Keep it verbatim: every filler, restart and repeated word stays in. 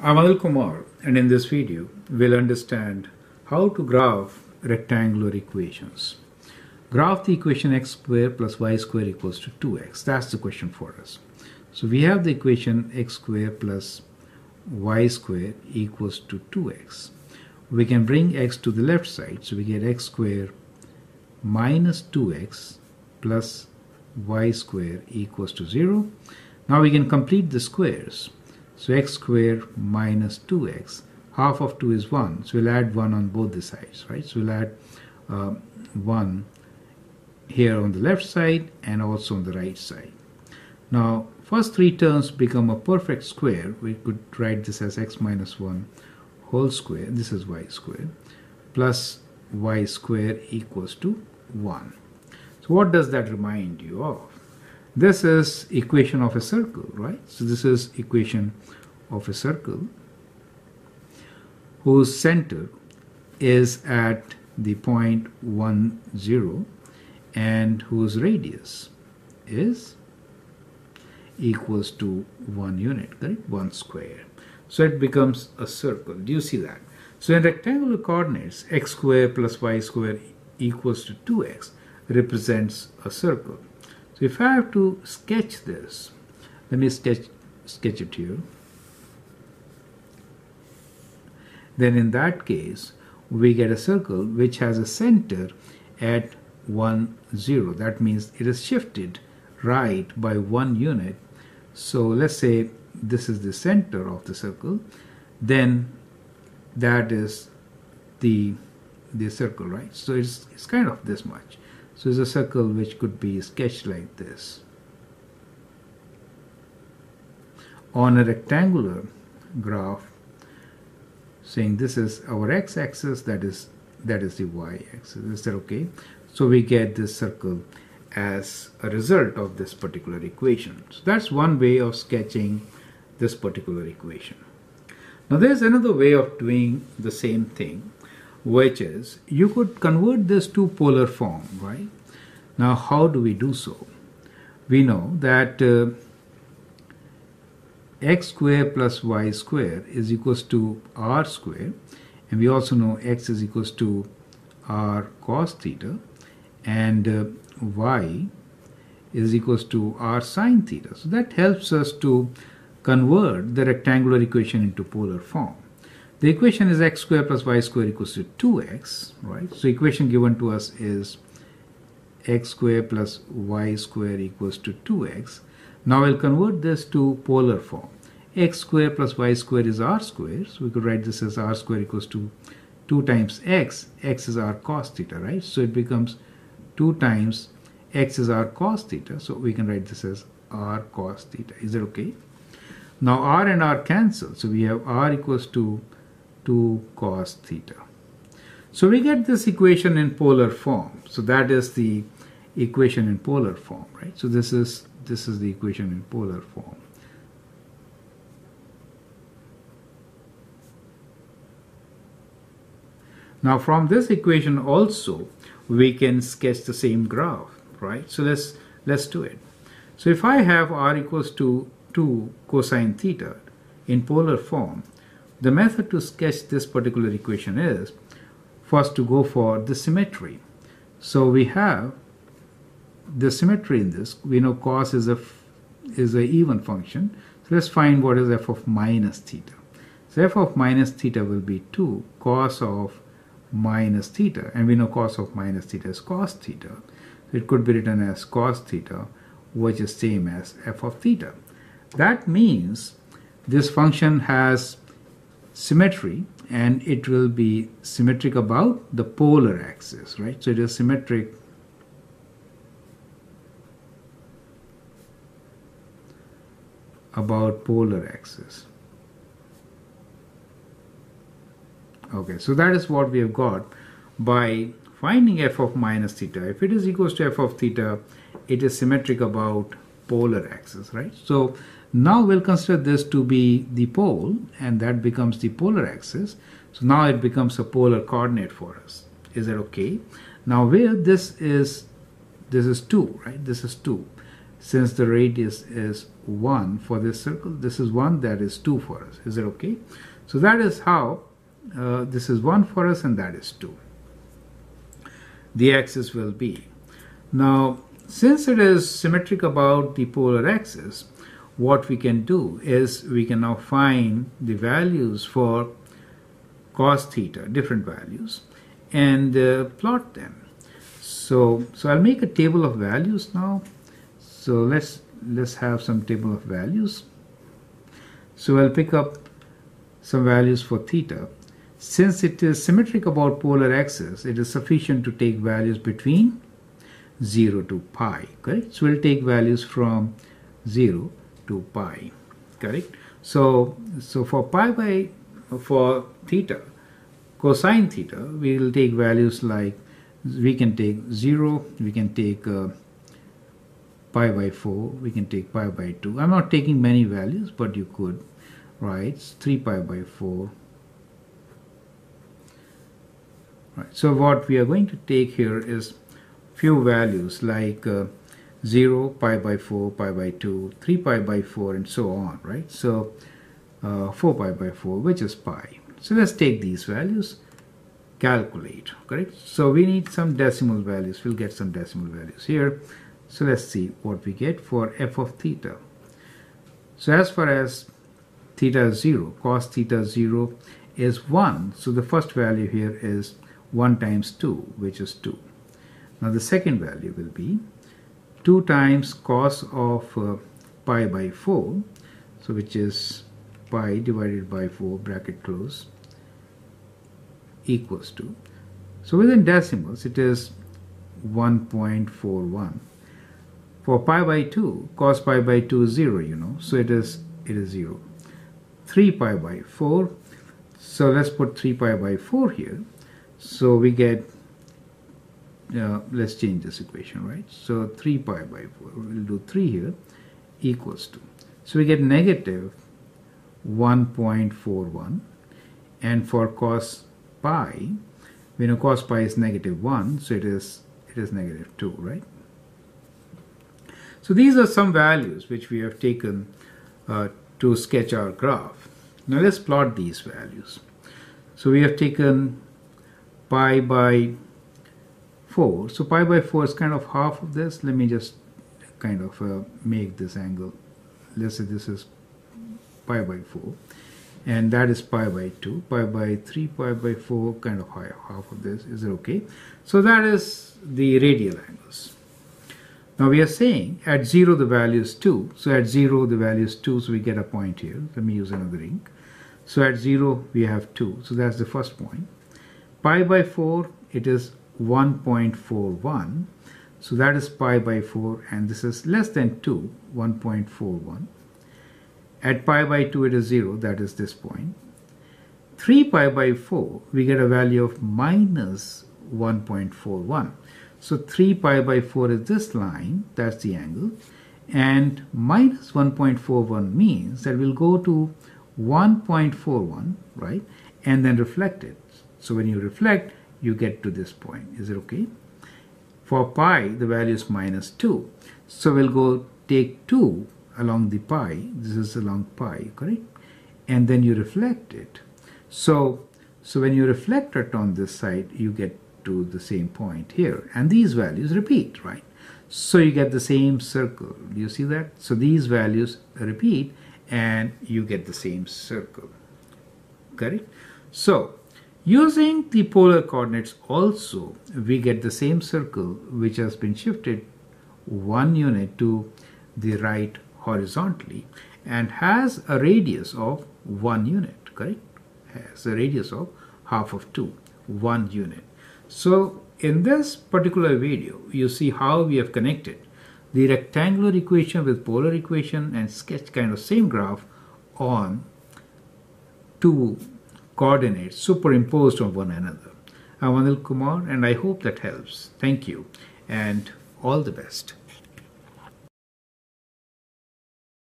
I'm Anil Kumar, and in this video we'll understand how to graph rectangular equations. Graph the equation x squared plus y squared equals to two x. That's the question for us. So we have the equation x squared plus y squared equals to two x. We can bring x to the left side, so we get x squared minus two x plus y squared equals to zero. Now we can complete the squares. So x squared minus two x, half of two is one, so we'll add one on both the sides, right? So we'll add uh, one here on the left side and also on the right side. Now, first three terms become a perfect square. We could write this as x minus one whole square, this is y squared, plus y squared equals to one. So what does that remind you of? This is equation of a circle, right? So this is equation of a circle whose center is at the point one, zero, and whose radius is equals to one unit, correct? one square. So it becomes a circle. Do you see that? So in rectangular coordinates, x squared plus y squared equals to two x represents a circle. So if I have to sketch this, let me sketch, sketch it here. Then in that case, we get a circle which has a center at one, zero. That means it is shifted right by one unit. So let's say this is the center of the circle. Then that is the, the circle, right? So it's, it's kind of this much. So it's a circle which could be sketched like this on a rectangular graph, saying this is our x-axis, that is that is the y-axis. Is that okay? So we get this circle as a result of this particular equation. So that's one way of sketching this particular equation. Now there's another way of doing the same thing, which is you could convert this to polar form, right? Now how do we do so? We know that uh, x squared plus y squared is equals to r squared, and we also know x is equals to r cos theta, and uh, y is equals to r sin theta. So that helps us to convert the rectangular equation into polar form. The equation is x squared plus y squared equals to two x, right? So equation given to us is x squared plus y squared equals to two x. Now we'll convert this to polar form. X squared plus y squared is r squared. So we could write this as r squared equals to two times x. X is r cos theta, right? So it becomes two times x is r cos theta. So we can write this as r cos theta. Is that okay? Now r and r cancel. So we have r equals to two cos theta. So we get this equation in polar form. So that is the equation in polar form, right? So this is this is the equation in polar form. Now from this equation also we can sketch the same graph, right? So let's let's do it. So if I have r equals to two cosine theta in polar form, the method to sketch this particular equation is first to go for the symmetry. So we have the symmetry in this. We know cos is a is an even function. So let's find what is f of minus theta. So f of minus theta will be two cos of minus theta, and we know cos of minus theta is cos theta. So it could be written as cos theta, which is same as f of theta. That means this function has symmetry, and it will be symmetric about the polar axis, right? So it is symmetric about polar axis. Okay, so that is what we have got by finding f of minus theta. If it is equals to f of theta, it is symmetric about polar axis, right? So now we'll consider this to be the pole, and that becomes the polar axis. So now it becomes a polar coordinate for us. Is that okay? Now where this is, this is two, right? This is two. since the radius is one for this circle, this is one, that is two for us. Is it okay? So that is how uh, this is one for us and that is two. The axis will be. Now, since it is symmetric about the polar axis, what we can do is we can now find the values for cos theta, different values, and uh, plot them. So, so I'll make a table of values now. So let's let's have some table of values. So I'll pick up some values for theta. Since it is symmetric about polar axis, it is sufficient to take values between zero to pi, correct? So we'll take values from zero to pi, correct? So, so for pi by, for theta, cosine theta, we'll take values like, we can take zero, we can take uh, pi by four, we can take pi by two. I'm not taking many values, but you could, right? It's three pi by four. Right. So what we are going to take here is few values like uh, zero, pi by four, pi by two, three pi by four, and so on, right? So uh, four pi by four, which is pi. So let's take these values, calculate, correct? So we need some decimal values. We'll get some decimal values here. So let's see what we get for f of theta. So as far as theta is zero, cos theta zero is one. So the first value here is one times two, which is two. Now the second value will be two times cos of uh, pi by four, so which is pi divided by four, bracket close, equals to. So within decimals, it is one point four one. For pi by two, cos pi by two is zero, you know, so it is, it is zero. three pi by four, so let's put three pi by four here, so we get, Uh, let's change this equation, right? So three pi by four, we'll do three here, equals to. So we get negative one point four one, and for cos pi, we know cos pi is negative one, so it is it is negative two, right? So these are some values which we have taken uh, to sketch our graph. Now let's plot these values. So we have taken pi by four. So pi by four is kind of half of this. Let me just kind of uh, make this angle. Let's say this is pi by four, and that is pi by two, pi by three, pi by four, kind of high, half of this. Is it okay? So that is the radial angles. Now we are saying at zero the value is two. So at zero the value is two, so we get a point here. Let me use another ink. So at zero we have two. So that's the first point. Pi by four, it is one point four one, so that is pi by four, and this is less than two, one point four one. At pi by two it is zero, that is this point. three pi by four, we get a value of minus one point four one. So three pi by four is this line, that's the angle, and minus one point four one means that we'll go to one point four one, right, and then reflect it. So when you reflect, you get to this point. Is it okay? For pi, the value is minus two. So we'll go take two along the pi. This is along pi, correct? And then you reflect it. So, so when you reflect it on this side, you get to the same point here. And these values repeat, right? So you get the same circle. Do you see that? So these values repeat and you get the same circle, correct? So, using the polar coordinates also, we get the same circle which has been shifted one unit to the right horizontally and has a radius of one unit, correct? Has a radius of half of two, one unit. So in this particular video, you see how we have connected the rectangular equation with polar equation and sketched kind of same graph on two coordinates superimposed on one another. I'm Anil Kumar, and I hope that helps. Thank you, and all the best.